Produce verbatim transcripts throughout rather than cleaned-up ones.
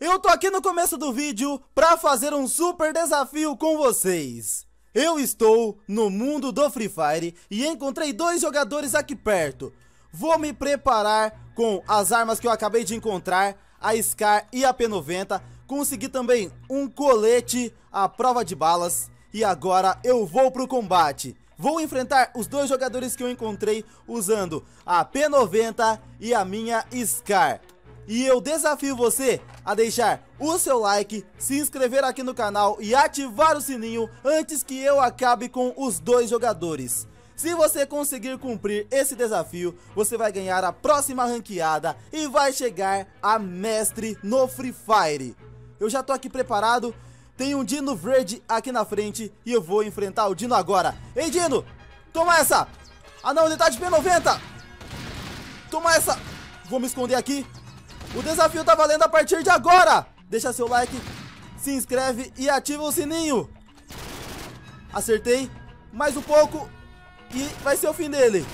Eu tô aqui no começo do vídeo pra fazer um super desafio com vocês. Eu estou no mundo do Free Fire e encontrei dois jogadores aqui perto. Vou me preparar com as armas que eu acabei de encontrar, a Scar e a P noventa. Consegui também um colete à prova de balas e agora eu vou pro combate. Vou enfrentar os dois jogadores que eu encontrei usando a P noventa e a minha Scar. E eu desafio você a deixar o seu like, se inscrever aqui no canal e ativar o sininho antes que eu acabe com os dois jogadores. Se você conseguir cumprir esse desafio, você vai ganhar a próxima ranqueada e vai chegar a mestre no Free Fire. Eu já tô aqui preparado, tem um Dino verde aqui na frente e eu vou enfrentar o Dino agora. Ei Dino, toma essa! Ah não, ele tá de P noventa! Toma essa! Vou me esconder aqui. O desafio tá valendo a partir de agora. Deixa seu like, se inscreve e ativa o sininho. Acertei. Mais um pouco e vai ser o fim dele.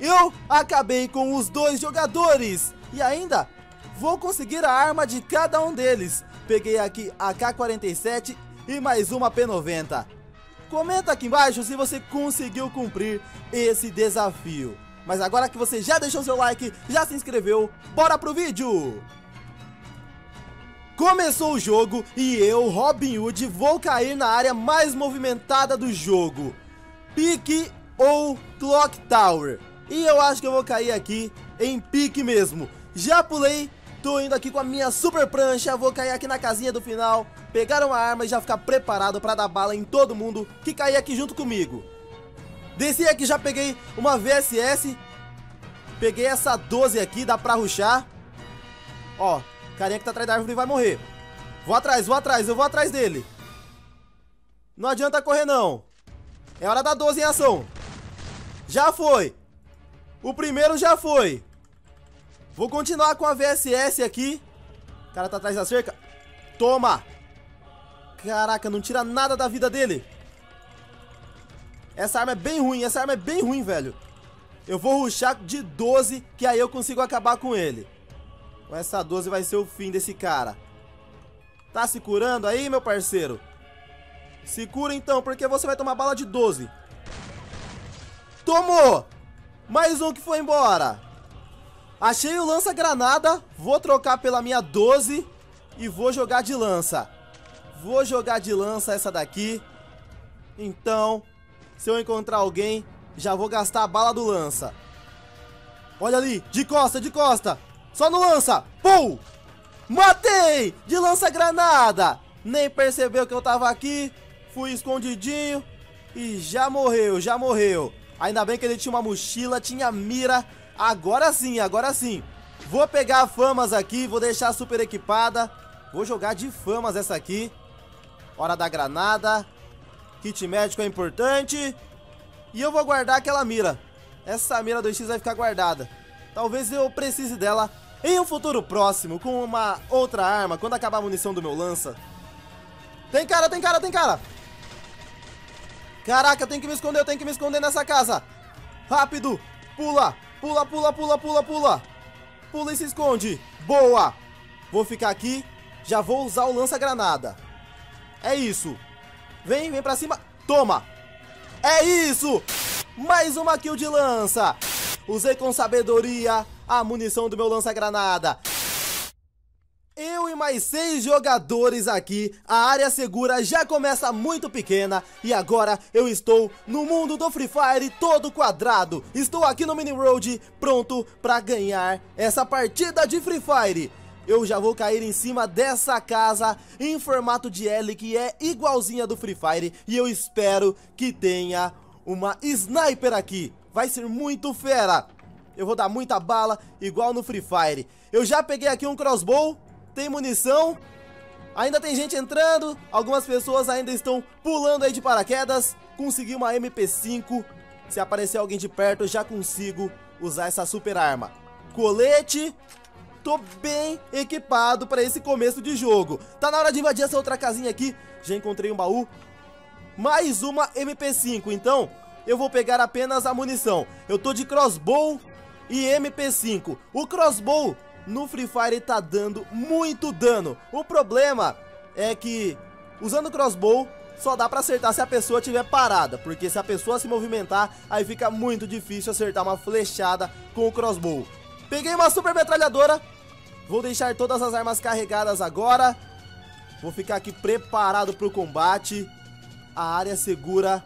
Eu acabei com os dois jogadores. E ainda vou conseguir a arma de cada um deles. Peguei aqui a K quarenta e sete e mais uma P noventa. Comenta aqui embaixo se você conseguiu cumprir esse desafio. Mas agora que você já deixou seu like, já se inscreveu, bora pro vídeo! Começou o jogo e eu, Robin Hood, vou cair na área mais movimentada do jogo. Pique ou Clock Tower. E eu acho que eu vou cair aqui em pique mesmo. Já pulei, tô indo aqui com a minha super prancha, vou cair aqui na casinha do final, pegar uma arma e já ficar preparado pra dar bala em todo mundo que cair aqui junto comigo. Desci aqui, já peguei uma V S S. Peguei essa doze aqui, dá pra rushar. Ó, carinha que tá atrás da árvore vai morrer. Vou atrás, vou atrás, eu vou atrás dele. Não adianta correr não. É hora da doze em ação. Já foi. O primeiro já foi. Vou continuar com a V S S aqui. O cara tá atrás da cerca. Toma. Caraca, não tira nada da vida dele. Essa arma é bem ruim, essa arma é bem ruim, velho. Eu vou rushar de doze, que aí eu consigo acabar com ele. Com essa doze vai ser o fim desse cara. Tá se curando aí, meu parceiro? Se cura então, porque você vai tomar bala de doze. Tomou! Mais um que foi embora. Achei o lança-granada. Vou trocar pela minha doze e vou jogar de lança. Vou jogar de lança essa daqui. Então... se eu encontrar alguém, já vou gastar a bala do lança. Olha ali, de costa, de costa. Só no lança. Pum! Matei! De lança-granada. Nem percebeu que eu tava aqui. Fui escondidinho. E já morreu, já morreu. Ainda bem que ele tinha uma mochila, tinha mira. Agora sim, agora sim. Vou pegar famas aqui, vou deixar super equipada. Vou jogar de famas essa aqui. Hora da granada. Kit médico é importante. E eu vou guardar aquela mira. Essa mira dois X vai ficar guardada. Talvez eu precise dela em um futuro próximo, com uma outra arma, quando acabar a munição do meu lança. Tem cara, tem cara, tem cara. Caraca, eu tenho que me esconder, eu tenho que me esconder nessa casa. Rápido, pula, pula, pula, pula, pula, pula. Pula e se esconde. Boa. Vou ficar aqui. Já vou usar o lança-granada. É isso. Vem, vem pra cima. Toma. É isso. Mais uma kill de lança. Usei com sabedoria a munição do meu lança-granada. Eu e mais seis jogadores aqui. A área segura já começa muito pequena. E agora eu estou no mundo do Free Fire todo quadrado. Estou aqui no Mini World pronto pra ganhar essa partida de Free Fire. Eu já vou cair em cima dessa casa em formato de L, que é igualzinha do Free Fire. E eu espero que tenha uma sniper aqui. Vai ser muito fera. Eu vou dar muita bala, igual no Free Fire. Eu já peguei aqui um crossbow. Tem munição. Ainda tem gente entrando. Algumas pessoas ainda estão pulando aí de paraquedas. Consegui uma M P cinco. Se aparecer alguém de perto, eu já consigo usar essa super arma. Colete... tô bem equipado pra esse começo de jogo. Tá na hora de invadir essa outra casinha aqui. Já encontrei um baú. Mais uma M P cinco, então eu vou pegar apenas a munição. Eu tô de crossbow e M P cinco. O crossbow no Free Fire tá dando muito dano. O problema é que usando crossbow só dá pra acertar se a pessoa tiver parada, porque se a pessoa se movimentar, aí fica muito difícil acertar uma flechada com o crossbow. Peguei uma super metralhadora. Vou deixar todas as armas carregadas agora. Vou ficar aqui preparado pro combate. A área segura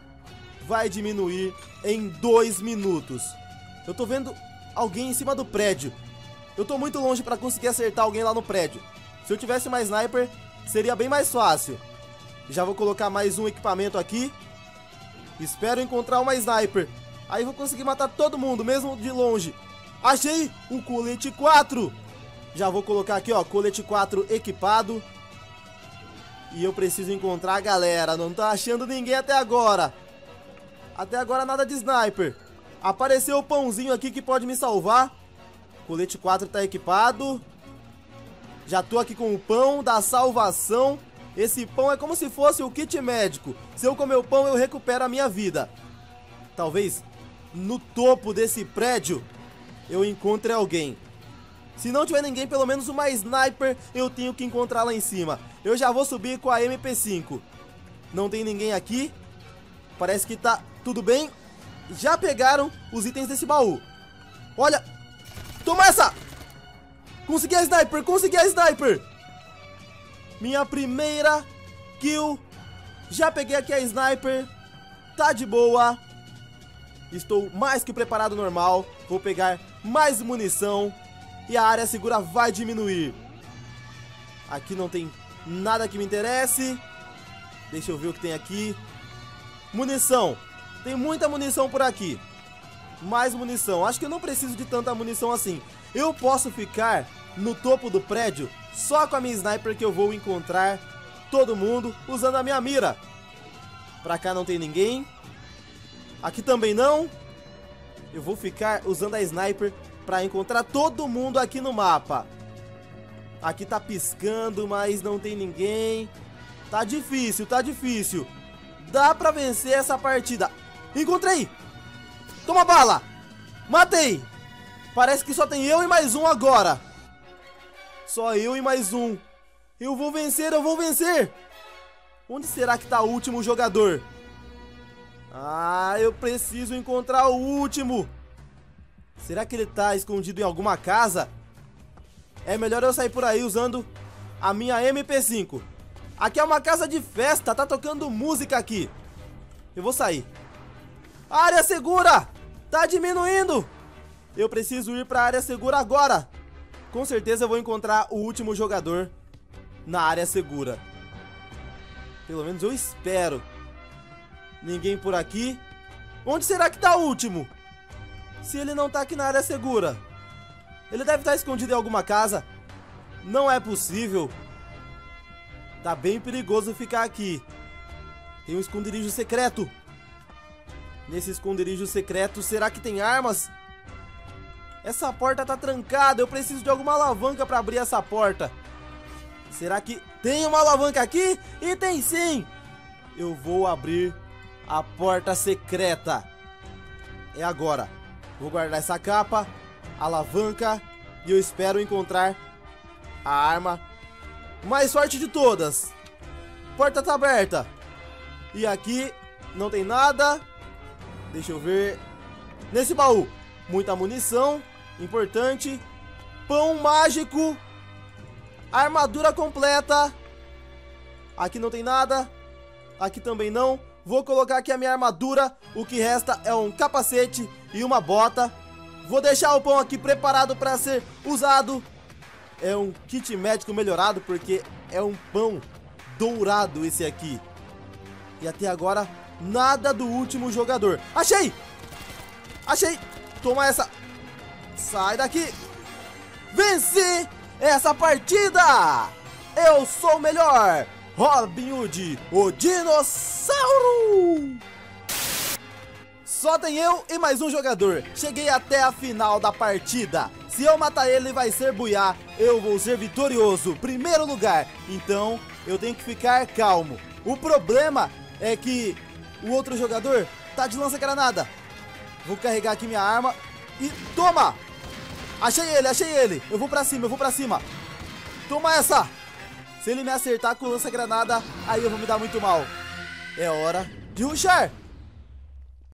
vai diminuir em dois minutos. Eu tô vendo alguém em cima do prédio. Eu tô muito longe pra conseguir acertar alguém lá no prédio. Se eu tivesse mais sniper, seria bem mais fácil. Já vou colocar mais um equipamento aqui. Espero encontrar uma sniper. Aí vou conseguir matar todo mundo, mesmo de longe. Achei um colete quatro. Já vou colocar aqui, ó, colete quatro equipado. E eu preciso encontrar a galera. Não tá achando ninguém até agora. Até agora nada de sniper. Apareceu o pãozinho aqui que pode me salvar. Colete quatro tá equipado. Já tô aqui com o pão da salvação. Esse pão é como se fosse o kit médico. Se eu comer o pão, eu recupero a minha vida. Talvez no topo desse prédio eu encontre alguém. Se não tiver ninguém, pelo menos uma sniper eu tenho que encontrar lá em cima. Eu já vou subir com a M P cinco. Não tem ninguém aqui. Parece que tá tudo bem. Já pegaram os itens desse baú. Olha, toma essa. Consegui a sniper, consegui a sniper. Minha primeira kill. Já peguei aqui a sniper. Tá de boa. Estou mais que preparado normal. Vou pegar mais munição. E a área segura vai diminuir. Aqui não tem nada que me interesse. Deixa eu ver o que tem aqui. Munição. Tem muita munição por aqui. Mais munição. Acho que eu não preciso de tanta munição assim. Eu posso ficar no topo do prédio só com a minha sniper, que eu vou encontrar todo mundo usando a minha mira. Pra cá não tem ninguém. Aqui também não. Eu vou ficar usando a sniper pra encontrar todo mundo aqui no mapa. Aqui tá piscando, mas não tem ninguém. Tá difícil, tá difícil. Dá pra vencer essa partida. Encontrei! Toma bala! Matei! Parece que só tem eu e mais um agora. Só eu e mais um. Eu vou vencer, eu vou vencer. Onde será que tá o último jogador? Ah, eu preciso encontrar o último. Será que ele tá escondido em alguma casa? É melhor eu sair por aí usando a minha M P cinco. Aqui é uma casa de festa, tá tocando música aqui. Eu vou sair. Área segura! Tá diminuindo! Eu preciso ir pra área segura agora. Com certeza eu vou encontrar o último jogador na área segura. Pelo menos eu espero. Ninguém por aqui. Onde será que tá o último? Se ele não tá aqui na área segura, ele deve estar escondido em alguma casa. Não é possível. Tá bem perigoso ficar aqui. Tem um esconderijo secreto. Nesse esconderijo secreto, será que tem armas? Essa porta tá trancada. Eu preciso de alguma alavanca pra abrir essa porta. Será que tem uma alavanca aqui? E tem sim. Eu vou abrir a porta secreta. É agora. Vou guardar essa capa, alavanca, e eu espero encontrar a arma mais forte de todas. Porta tá aberta. E aqui não tem nada. Deixa eu ver. Nesse baú, muita munição, importante. Pão mágico. Armadura completa. Aqui não tem nada. Aqui também não. Vou colocar aqui a minha armadura. O que resta é um capacete e uma bota. Vou deixar o pão aqui preparado para ser usado. É um kit médico melhorado, porque é um pão dourado esse aqui. E até agora, nada do último jogador. Achei! Achei! Toma essa! Sai daqui! Venci essa partida! Eu sou o melhor! Robin Hood, o dinossauro! Só tem eu e mais um jogador. Cheguei até a final da partida. Se eu matar ele, vai ser buiá. Eu vou ser vitorioso, primeiro lugar. Então, eu tenho que ficar calmo. O problema é que o outro jogador tá de lança-granada. Vou carregar aqui minha arma e toma! Achei ele, achei ele. Eu vou pra cima, eu vou pra cima. Toma essa. Se ele me acertar com lança-granada, aí eu vou me dar muito mal. É hora de rushar.